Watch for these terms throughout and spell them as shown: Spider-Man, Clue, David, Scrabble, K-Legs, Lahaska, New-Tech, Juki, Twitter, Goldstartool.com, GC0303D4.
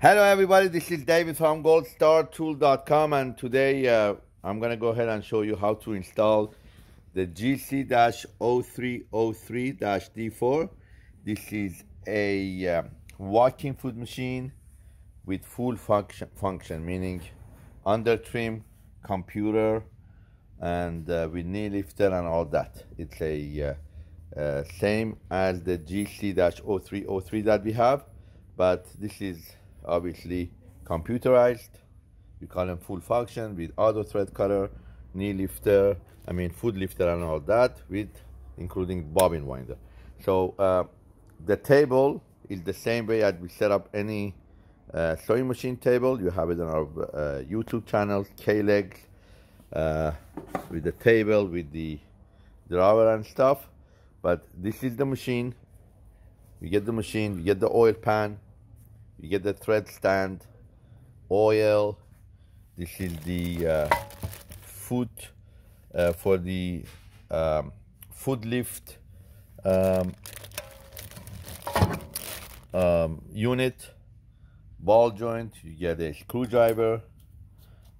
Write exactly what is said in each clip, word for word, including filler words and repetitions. Hello everybody, this is David from Gold Star Tool dot com, and today uh, I'm going to go ahead and show you how to install the G C zero three zero three D four. This is a uh, walking food machine with full function, function meaning under trim, computer, and uh, with knee lifter and all that. It's a uh, uh, same as the G C zero three zero three that we have, but this is obviously computerized. We call them full function with auto thread cutter, knee lifter, I mean food lifter and all that, with including bobbin winder. So uh, the table is the same way as we set up any uh, sewing machine table. You have it on our uh, YouTube channel, K-Legs, uh, with the table, with the drawer and stuff. But this is the machine. You get the machine, you get the oil pan, you get the thread stand, oil. This is the uh, foot uh, for the um, foot lift um, um, unit, ball joint. You get a screwdriver.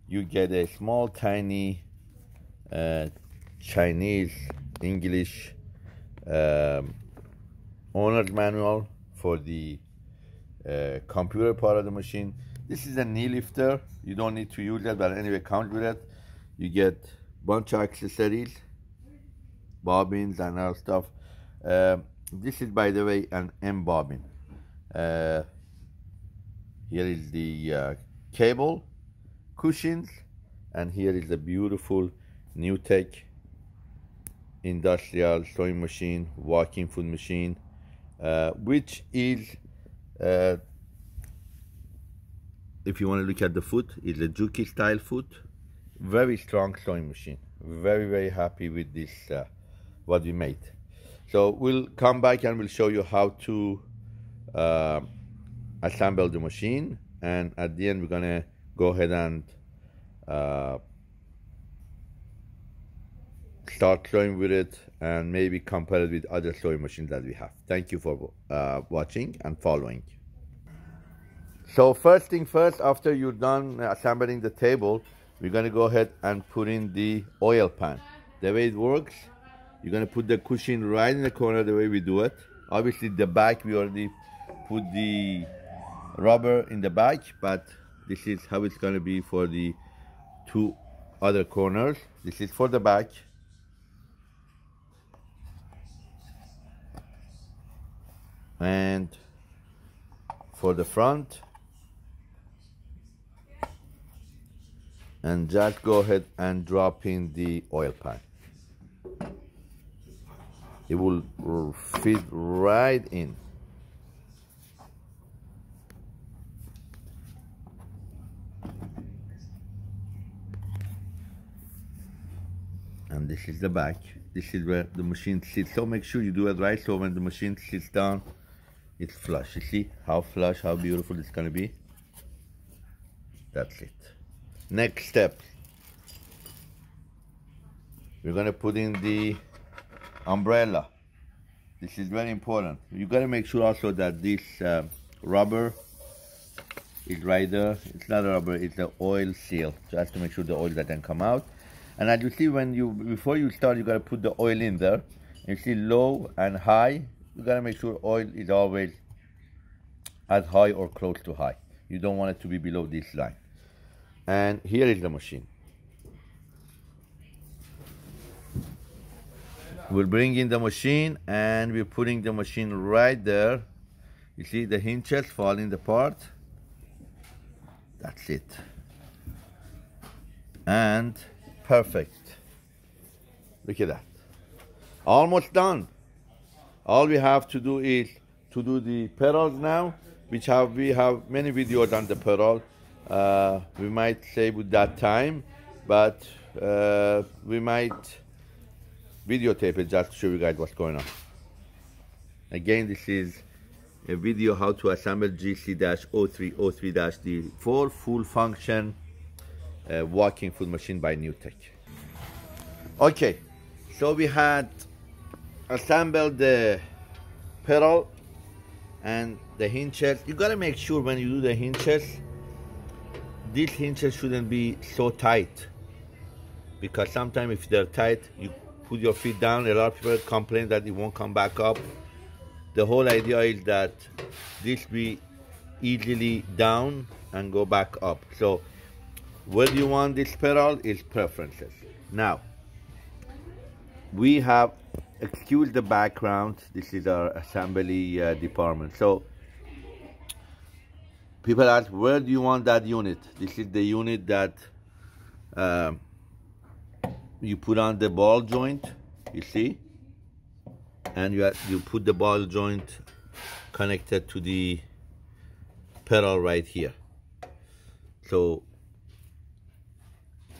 You get a small, tiny uh, Chinese, English um, owner's manual for the Uh, computer part of the machine. This is a knee lifter. You don't need to use that, but anyway, count with it. You get bunch of accessories, bobbins and other stuff. Uh, this is, by the way, an M bobbin. Uh, here is the uh, cable, cushions, and here is the beautiful New-Tech industrial sewing machine, walking food machine, uh, which is Uh, if you want to look at the foot, it's a Juki style foot. Very strong sewing machine. Very, very happy with this, uh, what we made. So we'll come back and we'll show you how to uh, assemble the machine. And at the end, we're going to go ahead and uh, start sewing with it and maybe compare it with other sewing machines that we have. Thank you for uh, watching and following. So first thing first, after you're done assembling the table, we're going to go ahead and put in the oil pan. The way it works, you're going to put the cushion right in the corner the way we do it. Obviously the back, we already put the rubber in the back, but this is how it's going to be for the two other corners. This is for the back. And for the front, and just go ahead and drop in the oil pan. It will fit right in. And this is the back. This is where the machine sits. So make sure you do it right, so when the machine sits down, it's flush. You see how flush, how beautiful it's gonna be? That's it. Next step, we're gonna put in the umbrella. This is very important. You gotta make sure also that this uh, rubber is right there. It's not a rubber, it's an oil seal. Just to make sure the oil doesn't come out. And as you see, when you before you start, you gotta put the oil in there. You see low and high. You gotta make sure oil is always at high or close to high. You don't want it to be below this line. And here is the machine. We're bringing the machine and we're putting the machine right there. You see the hinges falling apart. That's it. And perfect. Look at that. Almost done. All we have to do is to do the pedals now, which have we have many videos on the pedal. Uh, we might save with that time, but uh, we might videotape it just to show you guys what's going on. Again, this is a video how to assemble G C zero three zero three D four full function uh, walking food machine by New-Tech. Okay, so we had assembled the pedal, and the hinges. You gotta make sure when you do the hinges, these hinges shouldn't be so tight, because sometimes if they're tight, you put your feet down, a lot of people complain that it won't come back up. The whole idea is that this be easily down and go back up. So where you want this pedal is preferences. Now we have, excuse the background, this is our assembly uh, department. So people ask, where do you want that unit? This is the unit that uh, you put on the ball joint, you see, and you, you put the ball joint connected to the pedal right here. So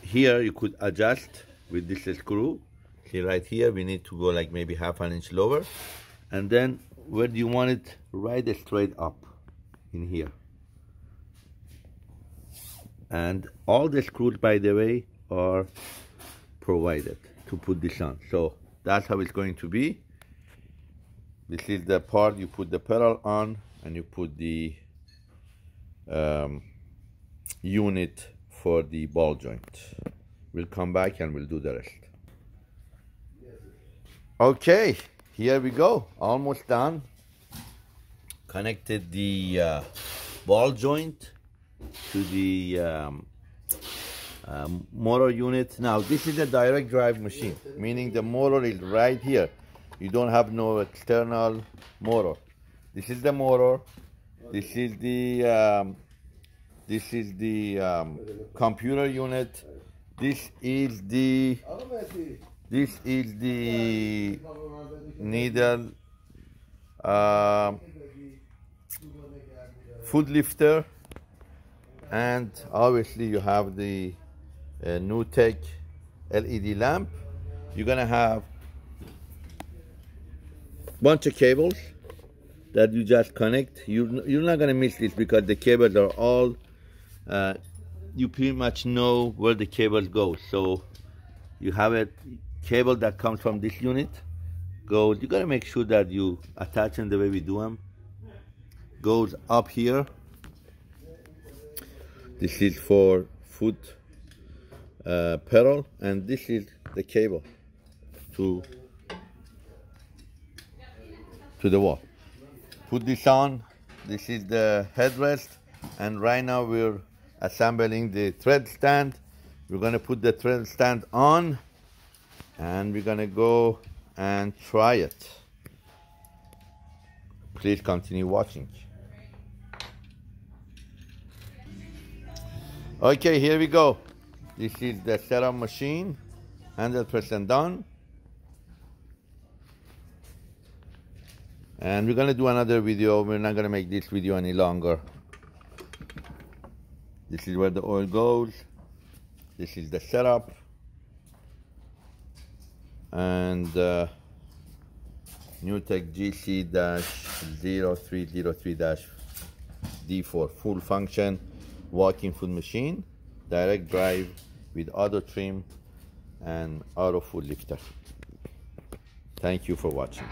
here you could adjust with this screw. See right here, we need to go like maybe half an inch lower. And then where do you want it? Right straight up in here. And all the screws, by the way, are provided to put this on. So that's how it's going to be. This is the part you put the pedal on, and you put the um, unit for the ball joint. We'll come back and we'll do the rest. Okay, here we go, almost done. Connected the uh, ball joint to the um, uh, motor unit. Now this is a direct drive machine, meaning the motor is right here. You don't have no external motor. This is the motor. This is the um, this is the um, computer unit. This is the This is the needle, uh, foot lifter, and obviously you have the uh, New-Tech L E D lamp. You're gonna have a bunch of cables that you just connect. You, you're not gonna miss this because the cables are all, uh, you pretty much know where the cable goes. So you have it. Cable that comes from this unit goes, you gotta make sure that you attach them the way we do them, goes up here. This is for foot uh, pedal, and this is the cable to to the wall. Put this on. This is the headrest, and right now we're assembling the thread stand. We're gonna put the thread stand on, and we're gonna go and try it. Please continue watching. Okay, here we go. This is the setup machine, one hundred percent done. And we're gonna do another video. We're not gonna make this video any longer. This is where the oil goes. This is the setup. And uh, New-Tech G C zero three zero three D four full function walking food machine, direct drive with auto trim and auto food lifter. Thank you for watching.